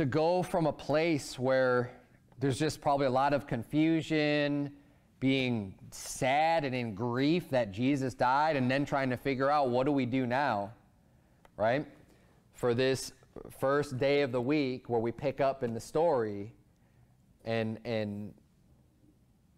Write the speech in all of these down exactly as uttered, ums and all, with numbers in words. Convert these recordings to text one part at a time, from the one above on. to go from a place where there's just probably a lot of confusion, being sad and in grief that Jesus died, and then trying to figure out what do we do now, right? For this first day of the week where we pick up in the story and, and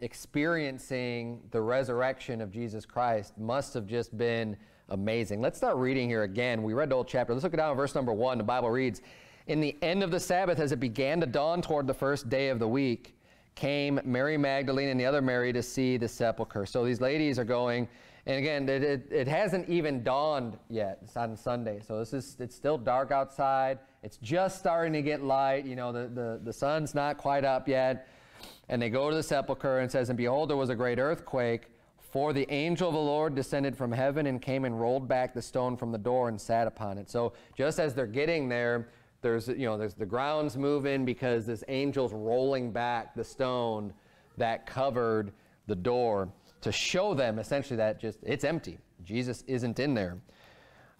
experiencing the resurrection of Jesus Christ must have just been amazing. Let's start reading here again. We read the whole chapter. Let's look down at verse number one. The Bible reads, "In the end of the Sabbath, as it began to dawn toward the first day of the week, came Mary Magdalene and the other Mary to see the sepulchre." So these ladies are going, and again, it, it, it hasn't even dawned yet. It's on Sunday, so this is, it's still dark outside. It's just starting to get light. You know, the, the, the sun's not quite up yet. And they go to the sepulchre, and says, "And behold, there was a great earthquake, for the angel of the Lord descended from heaven and came and rolled back the stone from the door and sat upon it." So just as they're getting there, There's, you know, there's the ground's moving because this angel's rolling back the stone that covered the door to show them essentially that just it's empty. Jesus isn't in there.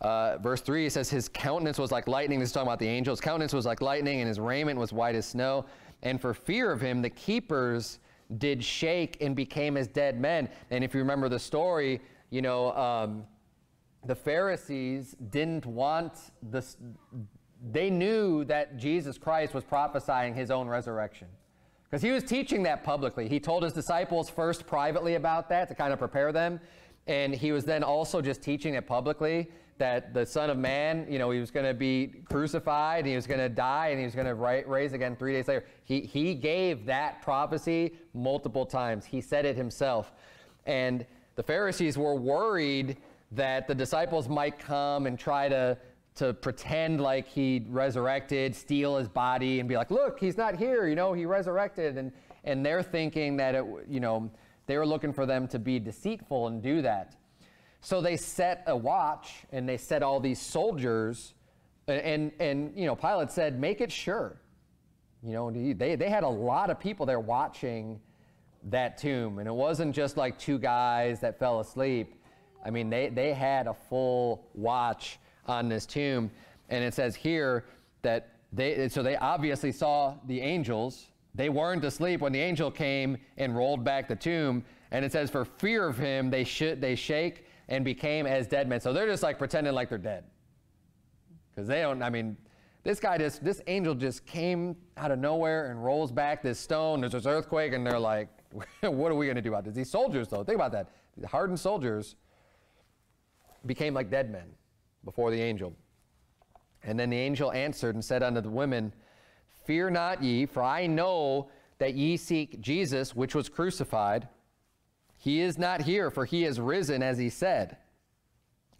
Uh, verse three, it says, "His countenance was like lightning." This is talking about the angel's countenance was like lightning, and his raiment was white as snow. "And for fear of him, the keepers did shake and became as dead men." And if you remember the story, you know, um, the Pharisees didn't want this. They knew that Jesus Christ was prophesying his own resurrection because he was teaching that publicly. He told his disciples first privately about that to kind of prepare them. And he was then also just teaching it publicly that the Son of Man, you know, he was going to be crucified, and he was going to die, and he was going to raise again three days later. He, he gave that prophecy multiple times. He said it himself. And the Pharisees were worried that the disciples might come and try to to pretend like he resurrected, steal his body, and be like, "Look, he's not here, you know, he resurrected." And, and they're thinking that, it, you know, they were looking for them to be deceitful and do that. So they set a watch, and they set all these soldiers, and, and, and you know, Pilate said, "Make it sure." You know, they, they had a lot of people there watching that tomb, and it wasn't just like two guys that fell asleep. I mean, they, they had a full watch on this tomb. And it says here that they, so they obviously saw the angels. They weren't asleep when the angel came and rolled back the tomb. And it says, "For fear of him, they should, they shake and became as dead men." So they're just like pretending like they're dead. Cause they don't, I mean, this guy just, this angel just came out of nowhere and rolls back this stone. There's this earthquake, and they're like, what are we going to do about this? These soldiers though, think about that. The hardened soldiers became like dead men before the angel. "And then the angel answered and said unto the women, Fear not ye, for I know that ye seek Jesus, which was crucified. He is not here, for he is risen, as he said.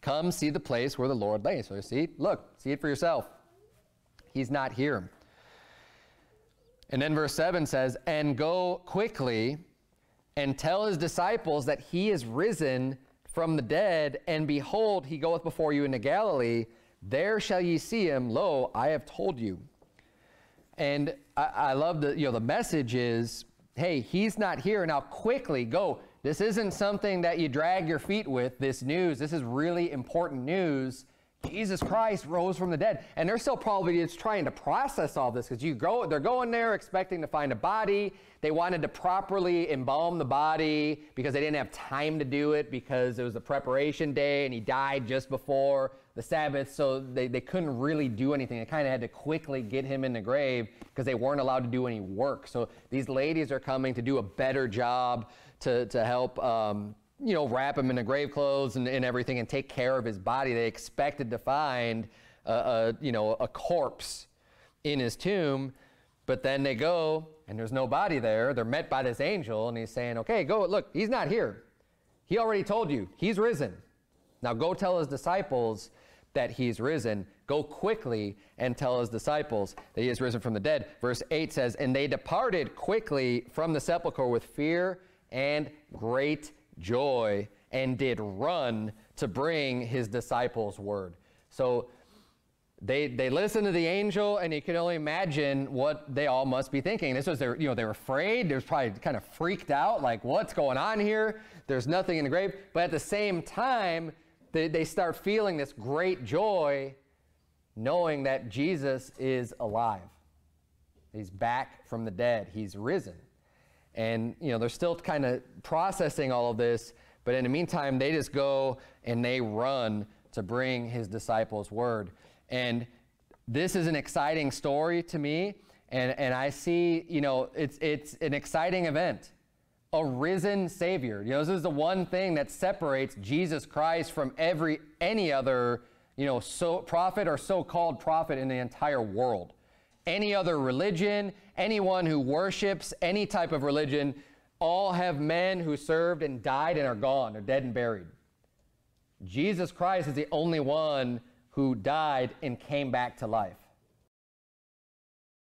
Come see the place where the Lord lay." So you see, look, see it for yourself. He's not here. And then verse seven says, "And go quickly and tell his disciples that he is risen from the dead, and behold, he goeth before you into Galilee. There shall ye see him. Lo, I have told you." And I, I love the, you know, the message is, hey, he's not here. Now quickly go. This isn't something that you drag your feet with, this news. This is really important news. Jesus Christ rose from the dead. And they're still probably just trying to process all this because you go, they're going there expecting to find a body. They wanted to properly embalm the body because they didn't have time to do it because it was the preparation day and he died just before the Sabbath. So they, they couldn't really do anything. They kind of had to quickly get him in the grave because they weren't allowed to do any work. So these ladies are coming to do a better job to, to help, um, you know, wrap him in the grave clothes and, and everything and take care of his body. They expected to find, uh, a, you know, a corpse in his tomb, but then they go and there's no body there. They're met by this angel and he's saying, okay, go look, he's not here. He already told you he's risen. Now go tell his disciples that he's risen. Go quickly and tell his disciples that he is risen from the dead. Verse eight says, "And they departed quickly from the sepulchre with fear and great joy, and did run to bring his disciples word." So they they listened to the angel, and you can only imagine what they all must be thinking. This was their, you know, they were afraid. They were probably kind of freaked out, like, what's going on here? There's nothing in the grave. But at the same time, they, they start feeling this great joy, knowing that Jesus is alive. He's back from the dead. He's risen. And, you know, they're still kind of processing all of this. But in the meantime, they just go and they run to bring his disciples word. And this is an exciting story to me. And, and I see, you know, it's, it's an exciting event. A risen Savior. You know, this is the one thing that separates Jesus Christ from every any other, you know, so prophet or so-called prophet in the entire world. Any other religion, anyone who worships any type of religion, all have men who served and died and are gone, are dead and buried. Jesus Christ is the only one who died and came back to life.